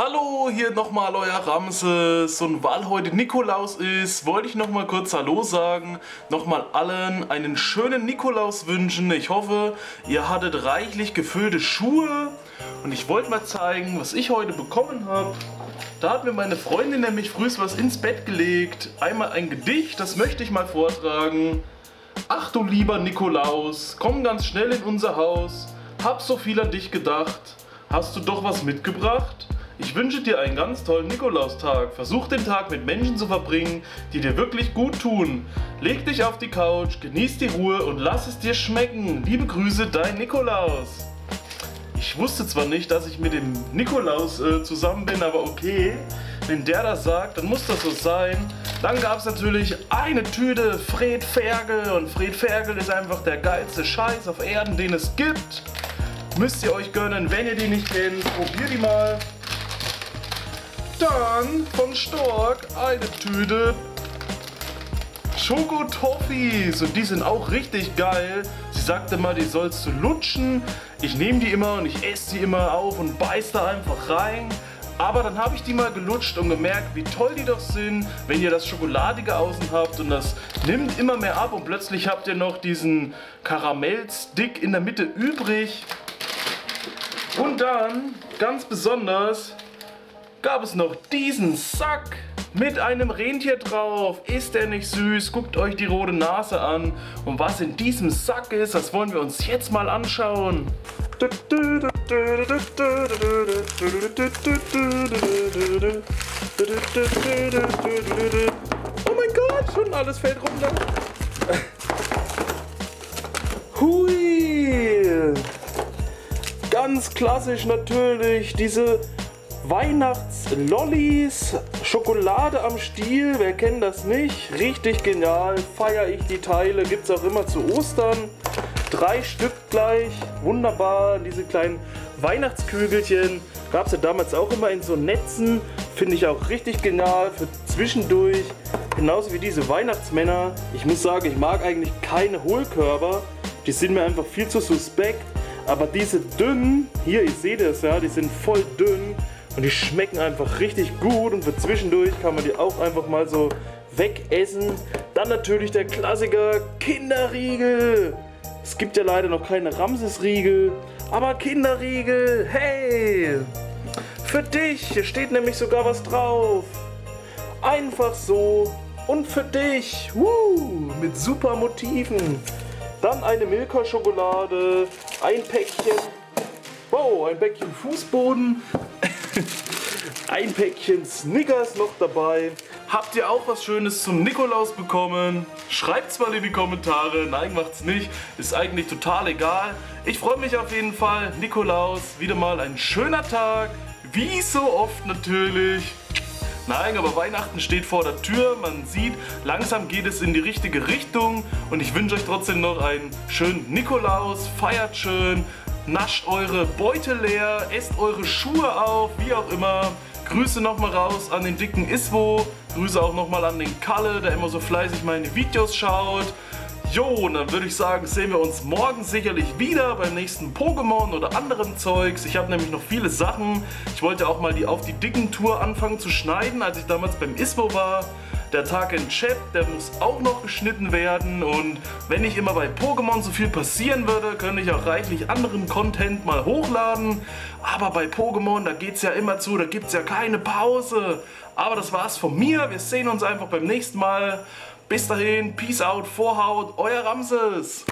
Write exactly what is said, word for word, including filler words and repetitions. Hallo, hier nochmal euer Ramses, und weil heute Nikolaus ist, wollte ich nochmal kurz Hallo sagen, nochmal allen einen schönen Nikolaus wünschen. Ich hoffe, ihr hattet reichlich gefüllte Schuhe, und ich wollte mal zeigen, was ich heute bekommen habe. Da hat mir meine Freundin nämlich früh was ins Bett gelegt. Einmal ein Gedicht, das möchte ich mal vortragen. Ach du lieber Nikolaus, komm ganz schnell in unser Haus. Hab so viel an dich gedacht, hast du doch was mitgebracht? Ich wünsche dir einen ganz tollen Nikolaustag. Versuch den Tag mit Menschen zu verbringen, die dir wirklich gut tun. Leg dich auf die Couch, genieß die Ruhe und lass es dir schmecken. Liebe Grüße, dein Nikolaus. Ich wusste zwar nicht, dass ich mit dem Nikolaus äh, zusammen bin, aber okay. Wenn der das sagt, dann muss das so sein. Dann gab es natürlich eine Tüte Fred Ferkel. Und Fred Ferkel ist einfach der geilste Scheiß auf Erden, den es gibt. Müsst ihr euch gönnen, wenn ihr die nicht kennt. Probiert die mal. Dann vom Storck eine Tüte Schokotoffis, und die sind auch richtig geil. Sie sagte mal, die sollst du lutschen. Ich nehme die immer und ich esse die immer auf und beiß da einfach rein. Aber dann habe ich die mal gelutscht und gemerkt, wie toll die doch sind, wenn ihr das schokoladige Außen habt, und das nimmt immer mehr ab und plötzlich habt ihr noch diesen Karamellstick in der Mitte übrig. Und dann, ganz besonders, gab es noch diesen Sack mit einem Rentier drauf. Ist der nicht süß? Guckt euch die rote Nase an. Und was in diesem Sack ist, das wollen wir uns jetzt mal anschauen. Oh mein Gott, schon alles fällt runter. Hui! Ganz klassisch natürlich diese Weihnachtslollis, Schokolade am Stiel, wer kennt das nicht? Richtig genial, feiere ich die Teile, gibt es auch immer zu Ostern. Drei Stück gleich, wunderbar, diese kleinen Weihnachtskügelchen. Gab es ja damals auch immer in so Netzen, finde ich auch richtig genial für zwischendurch. Genauso wie diese Weihnachtsmänner. Ich muss sagen, ich mag eigentlich keine Hohlkörper, die sind mir einfach viel zu suspekt. Aber diese dünnen, hier, ihr seht es ja, die sind voll dünn. Und die schmecken einfach richtig gut, und für zwischendurch kann man die auch einfach mal so wegessen. Dann natürlich der Klassiker Kinderriegel. Es gibt ja leider noch keine Ramses-Riegel, aber Kinderriegel, hey! Für dich, hier steht nämlich sogar was drauf. Einfach so und für dich, woo, mit super Motiven. Dann eine Milka-Schokolade, ein Päckchen, wow, ein Päckchen Fußboden. Ein Päckchen Snickers noch dabei. Habt ihr auch was Schönes zum Nikolaus bekommen? Schreibt's mal in die Kommentare. Nein, macht's nicht. Ist eigentlich total egal. Ich freue mich auf jeden Fall. Nikolaus, wieder mal ein schöner Tag. Wie so oft natürlich. Nein, aber Weihnachten steht vor der Tür. Man sieht, langsam geht es in die richtige Richtung. Und ich wünsche euch trotzdem noch einen schönen Nikolaus. Feiert schön. Nascht eure Beute leer, esst eure Schuhe auf, wie auch immer. Grüße nochmal raus an den dicken Iswo. Grüße auch nochmal an den Kalle, der immer so fleißig meine Videos schaut. Jo, und dann würde ich sagen, sehen wir uns morgen sicherlich wieder beim nächsten Pokémon oder anderem Zeugs. Ich habe nämlich noch viele Sachen. Ich wollte auch mal die Auf die Dicken Tour anfangen zu schneiden, als ich damals beim Iswo war. Der Tag in Chat, der muss auch noch geschnitten werden, und wenn nicht immer bei Pokémon so viel passieren würde, könnte ich auch reichlich anderen Content mal hochladen. Aber bei Pokémon, da geht's ja immer zu, da gibt's ja keine Pause. Aber das war's von mir, wir sehen uns einfach beim nächsten Mal. Bis dahin, Peace out, Vorhaut, euer Ramses.